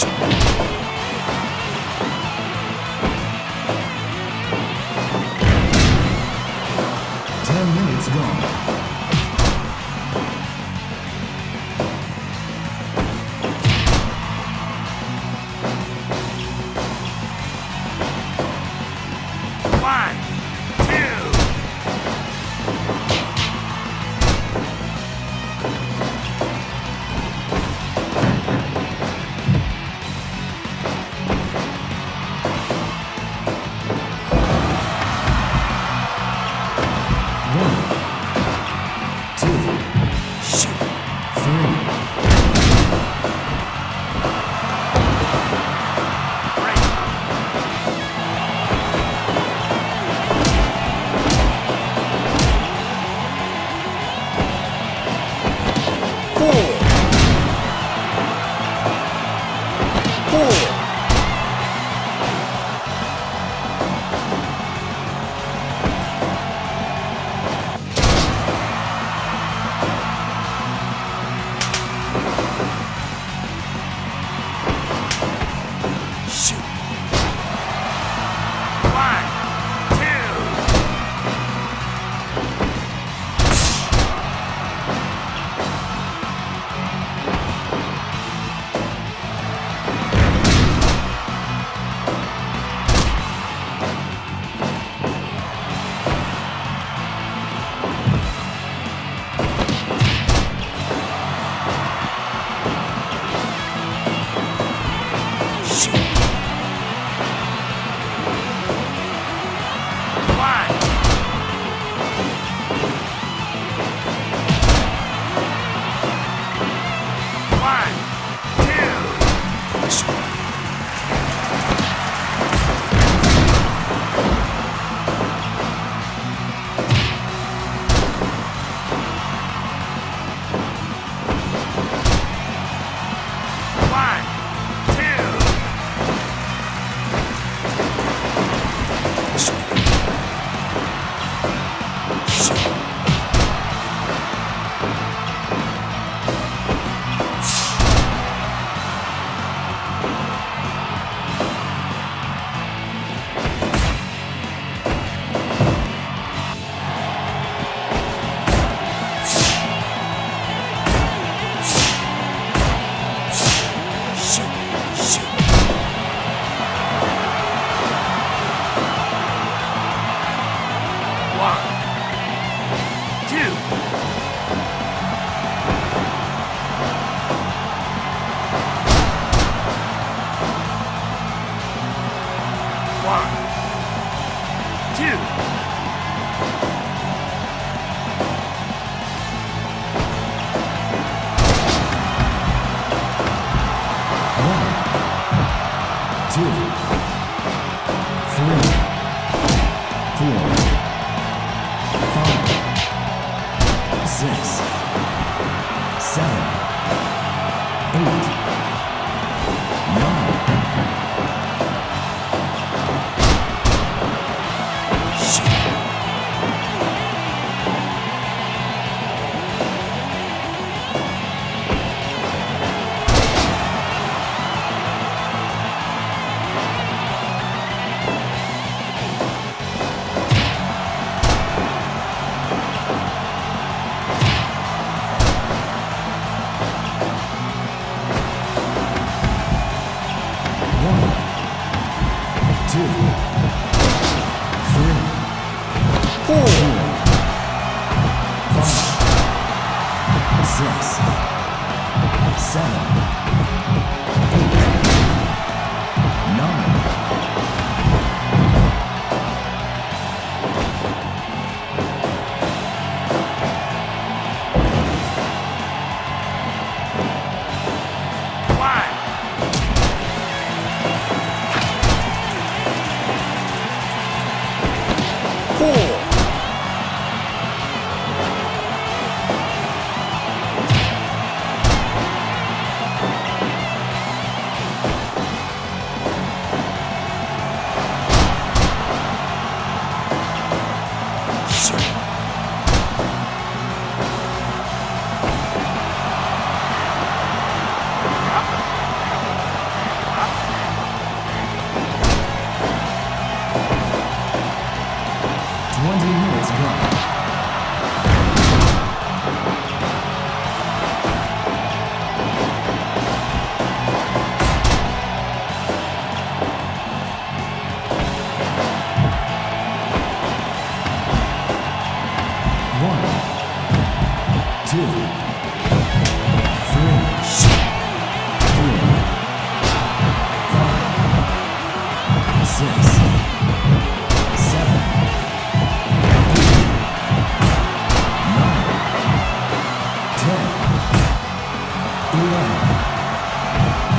10 minutes gone.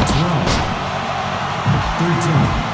It's wrong. Third down.